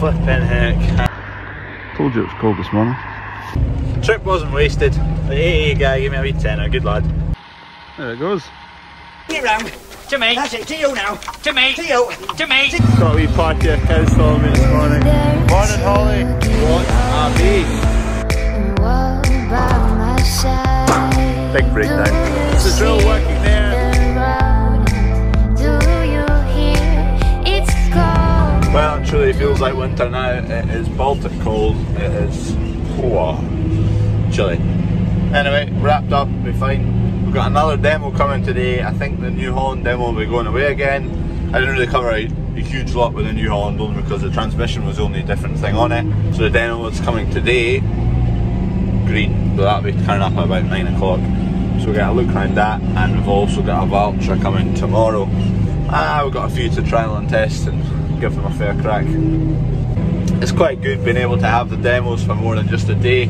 flipping heck. Told you it was cold this morning. Trip wasn't wasted. The AA guy gave me a wee tenner, good lad. There it goes. Get round. To me. That's it, to you now. To me. To you. To me. Got a wee party of cows following me this morning. Morning, Holly. What a beast. Big breakdown. It's a drill working there. Well, it truly feels like winter now. It is Baltic cold. It is chilly. Anyway, wrapped up, we're fine. We've got another demo coming today. I think the New Holland demo will be going away again. I didn't really cover a huge lot with the New Holland only because the transmission was the only different thing on it. So the demo that's coming today, green, so that'll be turning up at about 9 o'clock. So we've got a look around that, and we've also got a Valtra coming tomorrow. We've got a few to trial and test and give them a fair crack. It's quite good being able to have the demos for more than just a day.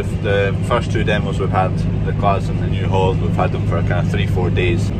The first two demos we've had, the class and the New Holland, we've had them for kind of 3-4 days.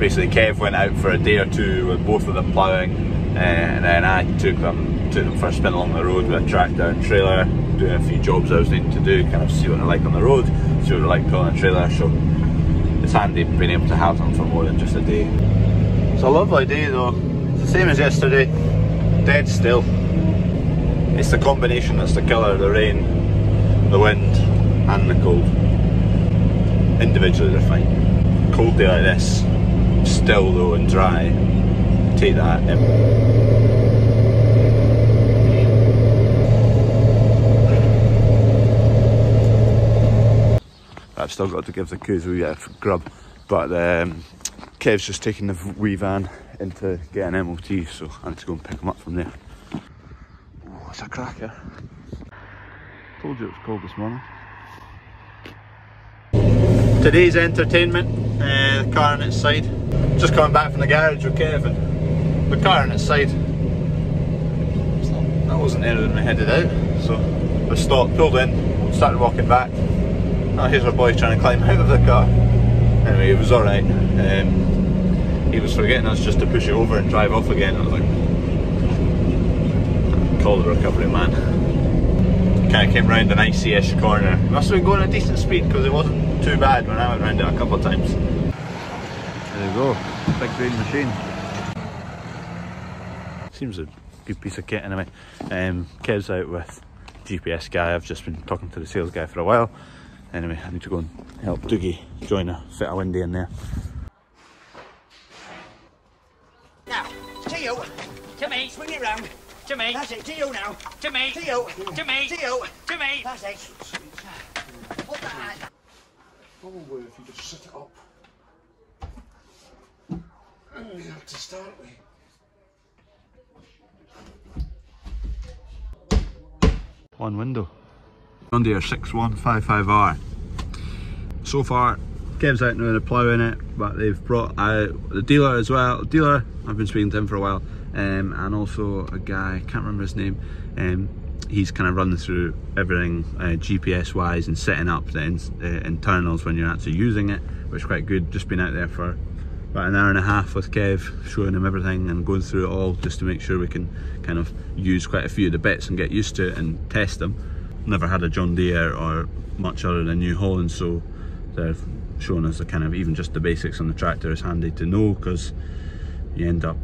Basically Kev went out for a day or two with both of them ploughing, and then I took them for a spin along the road with a tractor and trailer, doing a few jobs I was needing to do, kind of see what I like on the road, see what I like pulling a trailer, so it's handy being able to have them for more than just a day. It's a lovely day though, it's the same as yesterday, dead still. It's the combination that's the killer, the rain, the wind and the cold. Individually they're fine. Cold day like this, still though and dry, take that in. I've still got to give the coos a wee bit of grub, but Kev's just taking the wee van into getting an MOT, so I need to go and pick him up from there. Oh, it's a cracker. Told you it was cold this morning. Today's entertainment, the car on its side. Just coming back from the garage with Kev, and the car on its side. That wasn't there when we headed out, so we stopped, pulled in, started walking back. Oh, here's our boy trying to climb out of the car. Anyway, it was alright. He was forgetting us just to push it over and drive off again. I was like, call the recovery man. Kind of came round an icy-ish corner. He must have been going at a decent speed because it wasn't too bad when I went round it a couple of times. There you go, big green machine. Seems a good piece of kit anyway. Kev's out with GPS guy. I've just been talking to the sales guy for a while. Anyway, I need to go and help Doogie join a fit a windy in there. Now, to you, to me, swing it round, to me, that's it, to you now, to you, to me, to you, to me, that's it. Hold that hand. What will work if you just set it up? You have to start with. One window. John Deere 6155r. So far, Kev's out now, they're ploughing it, but they've brought out the dealer as well. Dealer, I've been speaking to him for a while, and also a guy, can't remember his name, he's kind of running through everything GPS wise and setting up the internals when you're actually using it, which is quite good. Just been out there for about an hour and a half with Kev, showing him everything and going through it all just to make sure we can kind of use quite a few of the bits and get used to it and test them. Never had a John Deere or much other than New Holland, so they're showing us the kind of even just the basics on the tractor is handy to know, because you end up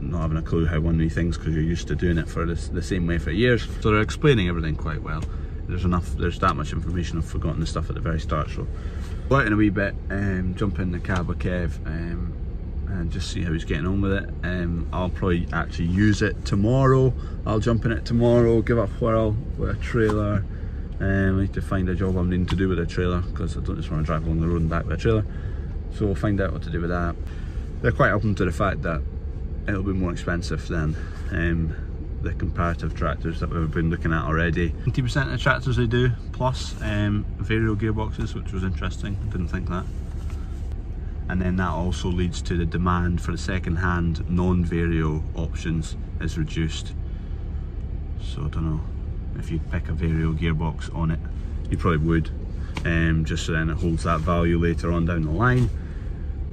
not having a clue how one of these things because you're used to doing it for the same way for years. So they're explaining everything quite well. There's that much information. I've forgotten the stuff at the very start, so we're out in a wee bit, jump in the cab with Kev and just see how he's getting on with it. I'll probably actually use it tomorrow. I'll jump in it tomorrow, give it a whirl with a trailer. I need to find a job I'm needing to do with a trailer because I don't just want to drive along the road and back with a trailer. So we'll find out what to do with that. They're quite open to the fact that it'll be more expensive than the comparative tractors that we've been looking at already. 90% of the tractors they do, plus Vario gearboxes, which was interesting, I didn't think that. And then that also leads to the demand for the second-hand non-Vario options is reduced. So I don't know, if you pick a Vario gearbox on it, you probably would, just so then it holds that value later on down the line.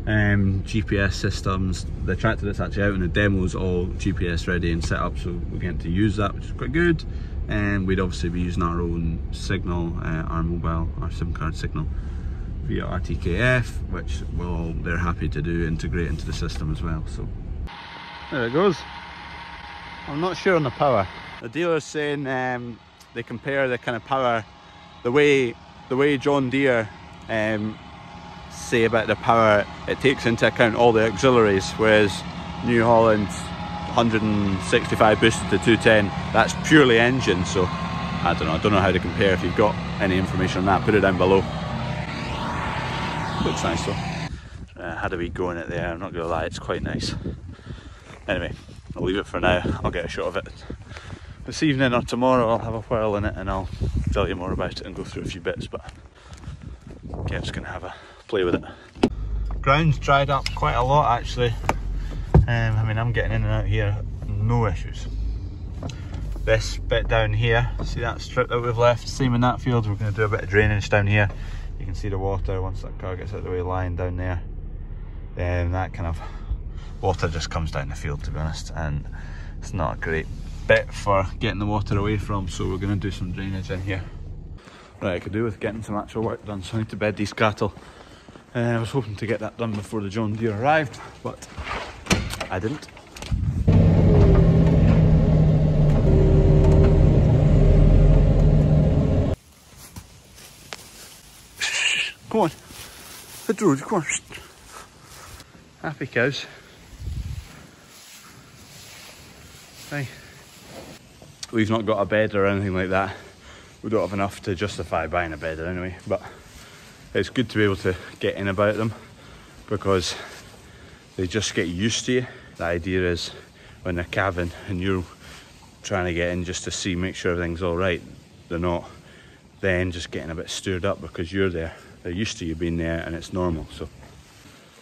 GPS systems. The tractor that's actually out in the demo is all GPS ready and set up, so we're getting to use that, which is quite good. And we'd obviously be using our own signal, our mobile, our SIM card signal via RTKF, which they're happy to do, integrate into the system as well. So there it goes. I'm not sure on the power. The dealer's saying they compare the kind of power, the way John Deere say about the power, it takes into account all the auxiliaries, whereas New Holland 165 boosted to 210, that's purely engine. So I don't know how to compare. If you've got any information on that, put it down below. Looks nice though. Had a wee go in it there, I'm not gonna lie, it's quite nice. Anyway, I'll leave it for now. I'll get a shot of it this evening or tomorrow. I'll have a whirl in it and I'll tell you more about it and go through a few bits, but yeah, I'm just gonna have a play with it. Ground's dried up quite a lot actually. I mean, I'm getting in and out here, no issues. This bit down here, see that strip that we've left, same in that field, we're going to do a bit of drainage down here. You can see the water, once that car gets out of the way, lying down there. Then that kind of water just comes down the field, to be honest, and it's not a great bit for getting the water away from, so we're going to do some drainage in here. Right, I could do with getting some actual work done, so I need to bed these cattle. I was hoping to get that done before the John Deere arrived, but I didn't. Come on, hit the road, come on. Happy cows. Hey. We've not got a bed or anything like that. We don't have enough to justify buying a bed anyway, but it's good to be able to get in about them because they just get used to you. The idea is when they're calving and you're trying to get in just to see, make sure everything's all right, they're not then just getting a bit stirred up because you're there. They're used to you being there and it's normal. So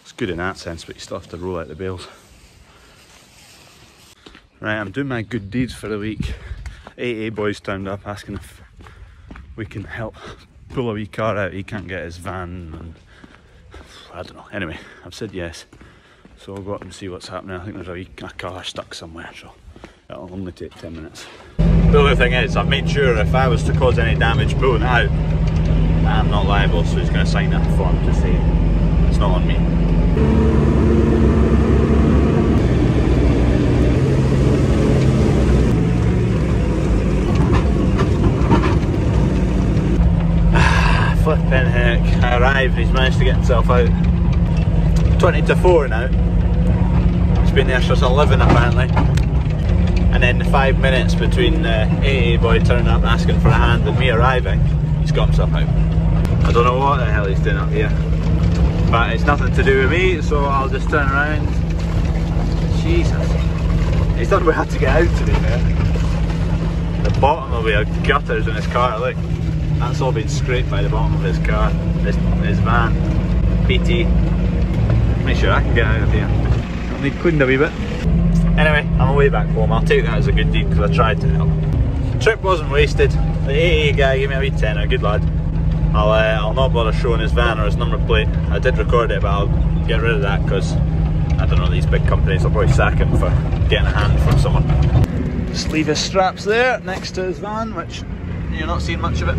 it's good in that sense, but you still have to roll out the bales. Right, I'm doing my good deeds for the week. AA boys turned up asking if we can help pull a wee car out. He can't get his van and I don't know. Anyway, I've said yes. So I'll go up and see what's happening. I think there's a car stuck somewhere, so it'll only take 10 minutes. The other thing is, I've made sure if I was to cause any damage pulling it out, I'm not liable, so he's going to sign that form to say it's not on me. Flippin' heck, I arrived, he's managed to get himself out. 20 to 4 now. It's been there since 11 apparently. And then the 5 minutes between the AA boy turning up asking for a hand and me arriving, he's got himself out. I don't know what the hell he's doing up here. But it's nothing to do with me, so I'll just turn around. Jesus. He's done well to get out today, man. The bottom of the gutters in his car, look. That's all been scraped by the bottom of his car, his van. BT. Make sure I can get out of here. I'll need cleaned a wee bit. Anyway, I'm on my way back home. I'll take that as a good deed because I tried to help. Trip wasn't wasted. The AA guy gave me a wee tenner, good lad. I'll not bother showing his van or his number plate. I did record it, but I'll get rid of that because I don't know, these big companies will probably sack him for getting a hand from someone. Just leave his straps there next to his van, which you're not seeing much of it.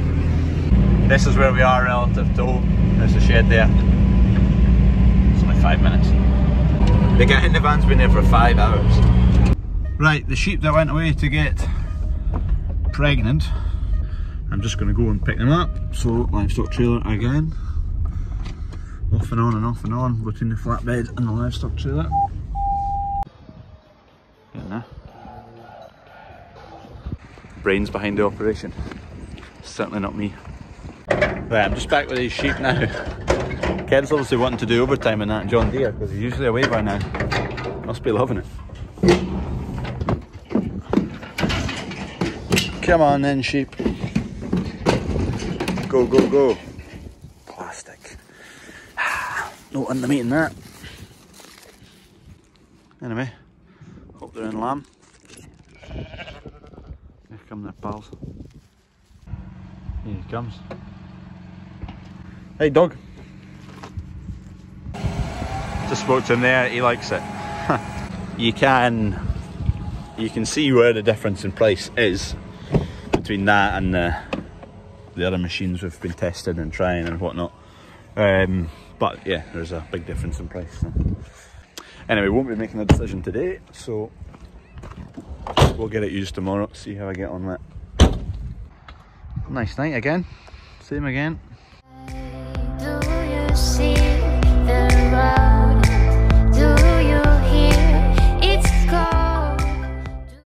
This is where we are relative to home. There's a shed there. 5 minutes. The guy in the van's been there for 5 hours. Right, the sheep that went away to get pregnant, I'm just going to go and pick them up. So, livestock trailer again. Off and on and off and on between the flatbed and the livestock trailer. Brains behind the operation. Certainly not me. Right, I'm just back with these sheep now. Kev's obviously wanting to do overtime in that John Deere because he's usually away by now. Must be loving it. Come on then, sheep. Go, go, go. Plastic. No end to meat in that. Anyway, hope they're in lamb. Here come their pals. Here he comes. Hey, dog. Just spoke to him there, he likes it. You can see where the difference in price is between that and the other machines we've been testing and trying and whatnot. But yeah, there's a big difference in price. So. Anyway, won't be making a decision today, so we'll get it used tomorrow, see how I get on that. Nice night again, same again.